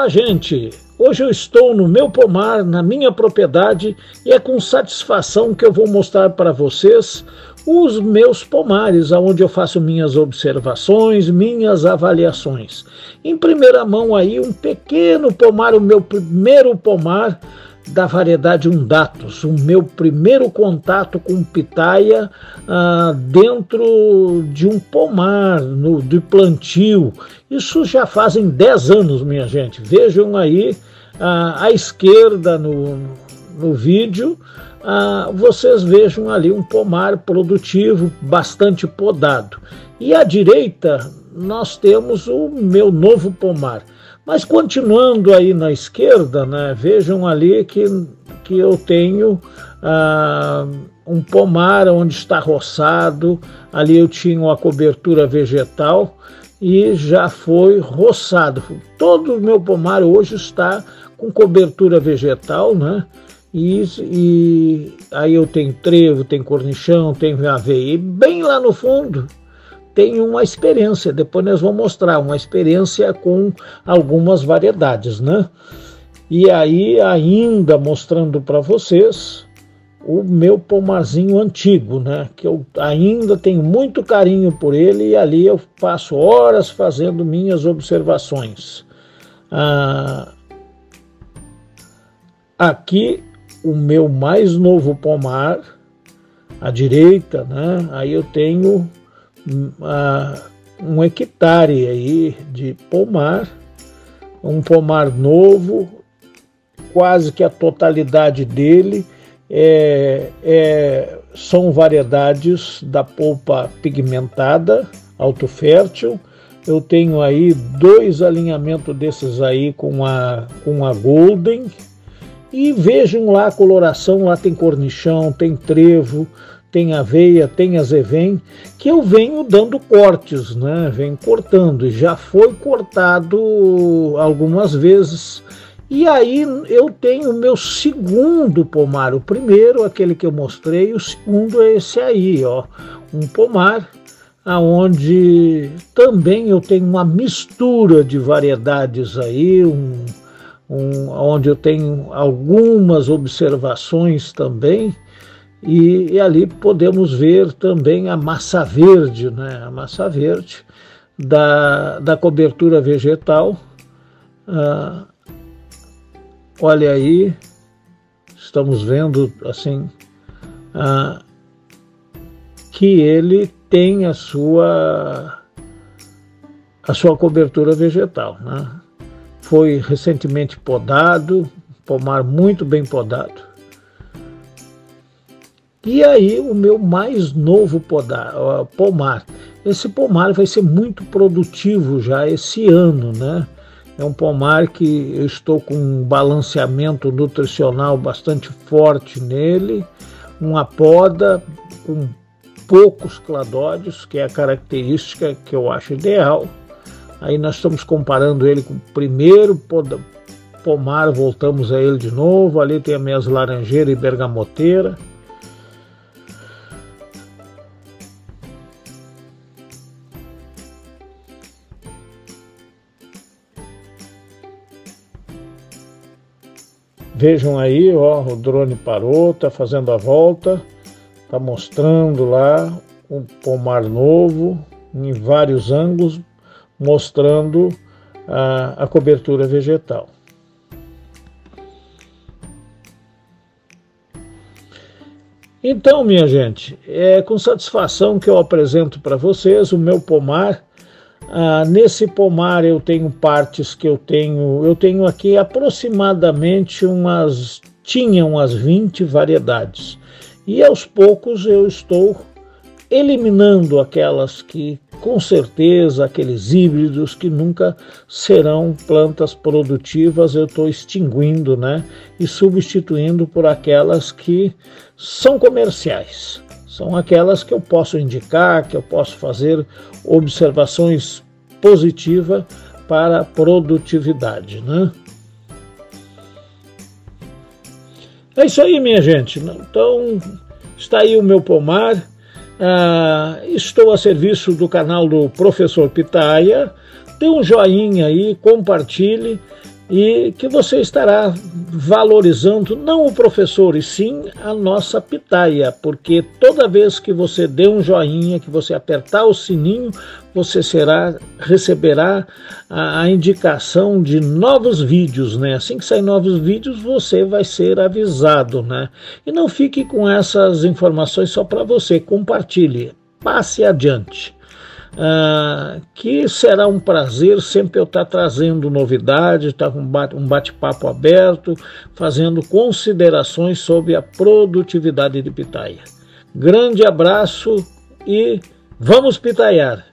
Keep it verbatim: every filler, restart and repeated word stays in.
Olá, gente! Hoje eu estou no meu pomar, na minha propriedade, e é com satisfação que eu vou mostrar para vocês os meus pomares, onde eu faço minhas observações, minhas avaliações. Em primeira mão aí, um pequeno pomar, o meu primeiro pomar da variedade undatus, o meu primeiro contato com pitaia ah, dentro de um pomar no, de plantio. Isso já fazem dez anos, minha gente. Vejam aí ah, à esquerda no, no vídeo, ah, vocês vejam ali um pomar produtivo, bastante podado. E à direita nós temos o meu novo pomar. Mas continuando aí na esquerda, né, vejam ali que, que eu tenho ah, um pomar onde está roçado. Ali eu tinha uma cobertura vegetal e já foi roçado. Todo o meu pomar hoje está com cobertura vegetal, né? E, e aí eu tenho trevo, tenho cornichão, tenho aveia. E bem lá no fundo tem uma experiência, depois nós vamos mostrar uma experiência com algumas variedades, né? E aí ainda mostrando para vocês o meu pomarzinho antigo, né? Que eu ainda tenho muito carinho por ele e ali eu passo horas fazendo minhas observações. Ah, aqui o meu mais novo pomar, à direita, né? Aí eu tenho um hectare aí de pomar, um pomar novo, quase que a totalidade dele é, é, são variedades da polpa pigmentada, autofértil. Eu tenho aí dois alinhamentos desses aí com a, com a Golden, e vejam lá a coloração, lá tem cornichão, tem trevo, tem aveia, tem azevém, que eu venho dando cortes, né? Venho cortando, e já foi cortado algumas vezes. E aí eu tenho o meu segundo pomar, o primeiro, aquele que eu mostrei, o segundo é esse aí, ó, um pomar aonde também eu tenho uma mistura de variedades aí, um, um, onde eu tenho algumas observações também. E, e ali podemos ver também a massa verde, né? A massa verde da, da cobertura vegetal. Ah, olha aí, estamos vendo assim ah, que ele tem a sua, a sua cobertura vegetal, né? Foi recentemente podado, pomar muito bem podado. E aí o meu mais novo podar, pomar, esse pomar vai ser muito produtivo já esse ano, né? É um pomar que eu estou com um balanceamento nutricional bastante forte nele, uma poda com poucos cladódios, que é a característica que eu acho ideal. Aí nós estamos comparando ele com o primeiro poda, pomar, voltamos a ele de novo, ali tem as minhas laranjeira e bergamoteira. Vejam aí, ó, o drone parou, está fazendo a volta, está mostrando lá um pomar novo, em vários ângulos, mostrando a, a cobertura vegetal. Então, minha gente, é com satisfação que eu apresento para vocês o meu pomar. Ah, nesse pomar eu tenho partes que eu tenho, eu tenho aqui aproximadamente umas, tinha umas vinte variedades. E aos poucos eu estou eliminando aquelas que, com certeza, aqueles híbridos que nunca serão plantas produtivas, eu estou extinguindo, né? E substituindo por aquelas que são comerciais. São aquelas que eu posso indicar, que eu posso fazer observações positivas para a produtividade, né? É isso aí, minha gente. Então, está aí o meu pomar. Ah, estou a serviço do canal do Professor Pitaia. Dê um joinha aí, compartilhe. e que você estará valorizando não o professor, e sim a nossa pitaia, porque toda vez que você der um joinha, que você apertar o sininho, você será, receberá a, a indicação de novos vídeos, né? Assim que saem novos vídeos, você vai ser avisado, né? E não fique com essas informações só para você, compartilhe, passe adiante. Ah, que será um prazer sempre eu estar trazendo novidades, estar com um bate-papo aberto, fazendo considerações sobre a produtividade de pitaia. Grande abraço e vamos pitaiar!